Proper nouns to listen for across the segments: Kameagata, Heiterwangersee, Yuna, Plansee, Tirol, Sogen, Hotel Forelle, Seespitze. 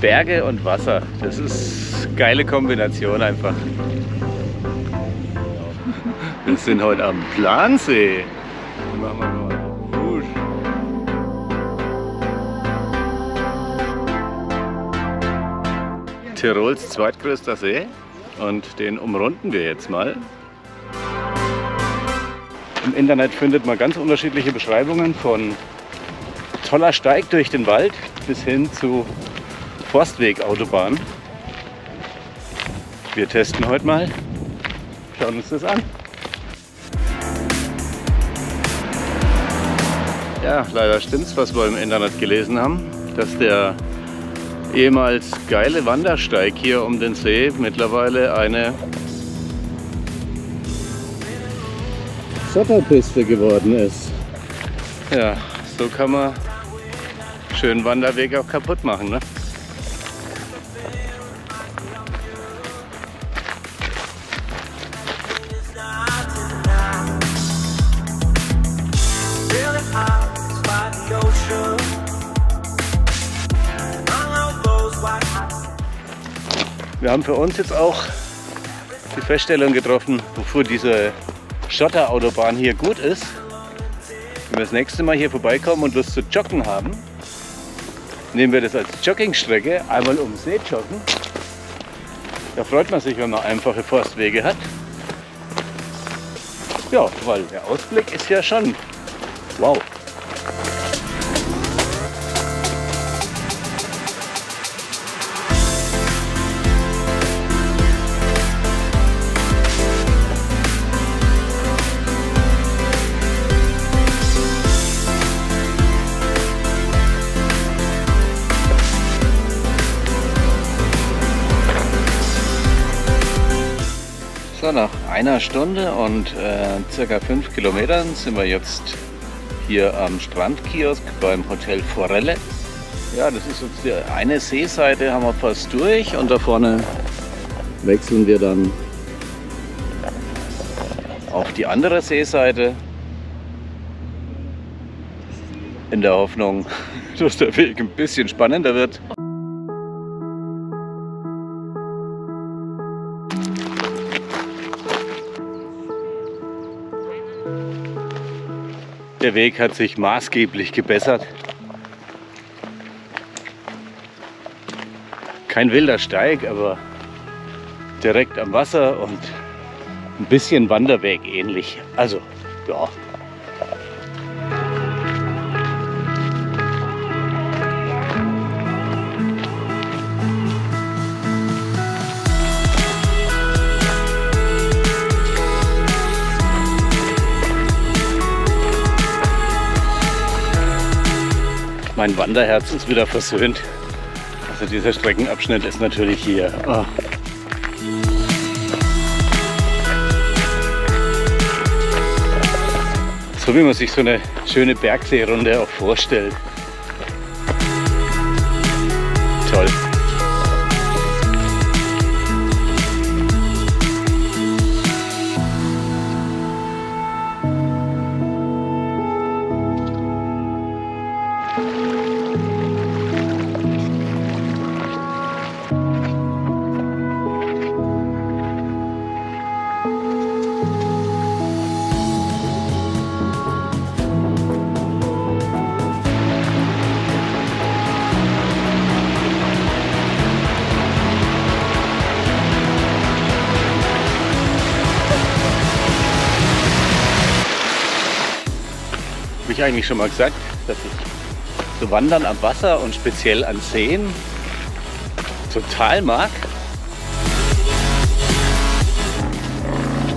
Berge und Wasser. Das ist eine geile Kombination einfach. Wir sind heute am Plansee. Tirols zweitgrößter See und den umrunden wir jetzt mal. Im Internet findet man ganz unterschiedliche Beschreibungen von toller Steig durch den Wald bis hin zu Forstwegautobahn. Wir testen heute mal, schauen uns das an. Ja, leider stimmt's, was wir im Internet gelesen haben, dass der ehemals geile Wandersteig hier um den See mittlerweile eine Schotterpiste geworden ist. Ja, so kann man schönen Wanderweg auch kaputt machen, ne? Wir haben für uns jetzt auch die Feststellung getroffen, wofür diese Schotterautobahn hier gut ist. Wenn wir das nächste Mal hier vorbeikommen und Lust zu joggen haben, nehmen wir das als Joggingstrecke, einmal um See joggen. Da freut man sich, wenn man einfache Forstwege hat. Ja, weil der Ausblick ist ja schon wow. So, nach einer Stunde und ca. 5 Kilometern sind wir jetzt hier am Strandkiosk beim Hotel Forelle. Ja, das ist jetzt die eine Seeseite, haben wir fast durch und da vorne wechseln wir dann auf die andere Seeseite. In der Hoffnung, dass der Weg ein bisschen spannender wird. Der Weg hat sich maßgeblich gebessert. Kein wilder Steig, aber direkt am Wasser und ein bisschen Wanderweg ähnlich. Also, ja. Mein Wanderherz ist wieder versöhnt. Also dieser Streckenabschnitt ist natürlich hier. Oh. So wie man sich so eine schöne Bergseerunde auch vorstellt. Toll. Habe ich eigentlich schon mal gesagt, dass ich so Wandern am Wasser und speziell an Seen total mag.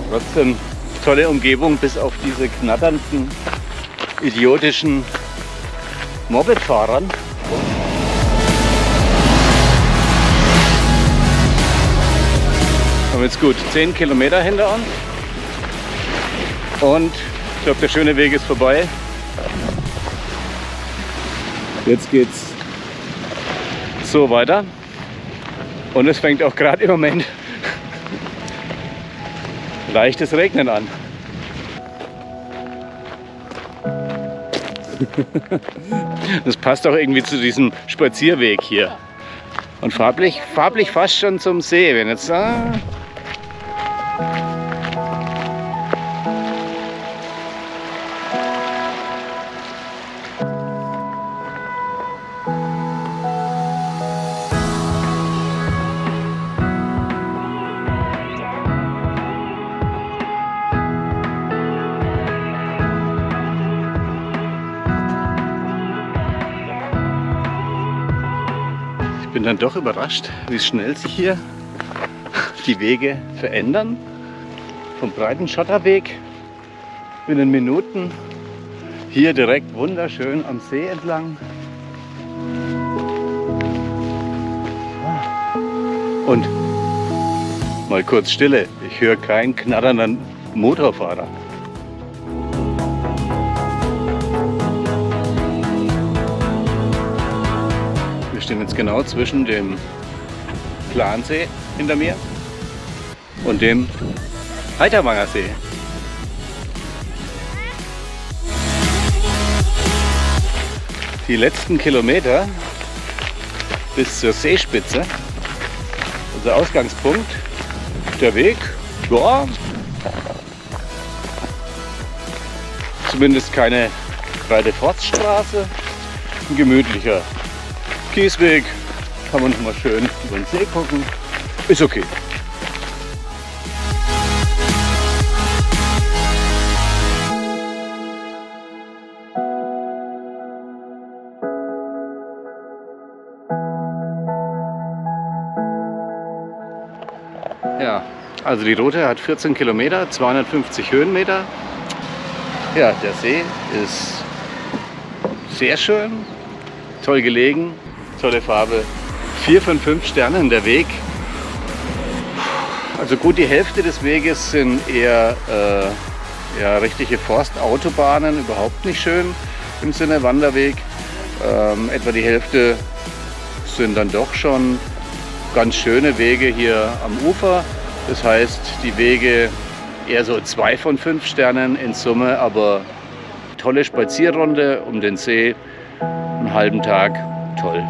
Trotzdem tolle Umgebung, bis auf diese knatternden, idiotischen Mopedfahrern. Wir haben jetzt gut 10 Kilometer hinter uns und ich glaube, der schöne Weg ist vorbei. Jetzt geht's so weiter und es fängt auch gerade im Moment leichtes Regnen an. Das passt auch irgendwie zu diesem Spazierweg hier. Und farblich fast schon zum See, wenn jetzt. Ich bin dann doch überrascht, wie schnell sich hier die Wege verändern. Vom breiten Schotterweg binnen Minuten hier direkt wunderschön am See entlang. Und mal kurz Stille, ich höre keinen knatternden Motorfahrer. Wir stehen jetzt genau zwischen dem Plansee hinter mir und dem Heiterwangersee. Die letzten Kilometer bis zur Seespitze, unser Ausgangspunkt, der Weg, ja, zumindest keine breite Forststraße, ein gemütlicher Kiesweg, kann man mal schön über den See gucken, ist okay. Ja, also die Route hat 14 Kilometer, 250 Höhenmeter. Ja, der See ist sehr schön, toll gelegen. Tolle Farbe, 4 von 5 Sternen der Weg. Also gut die Hälfte des Weges sind eher ja, richtige Forstautobahnen, überhaupt nicht schön im Sinne Wanderweg. Etwa die Hälfte sind dann doch schon ganz schöne Wege hier am Ufer. Das heißt, die Wege eher so 2 von 5 Sternen in Summe, aber tolle Spazierrunde um den See, einen halben Tag, toll.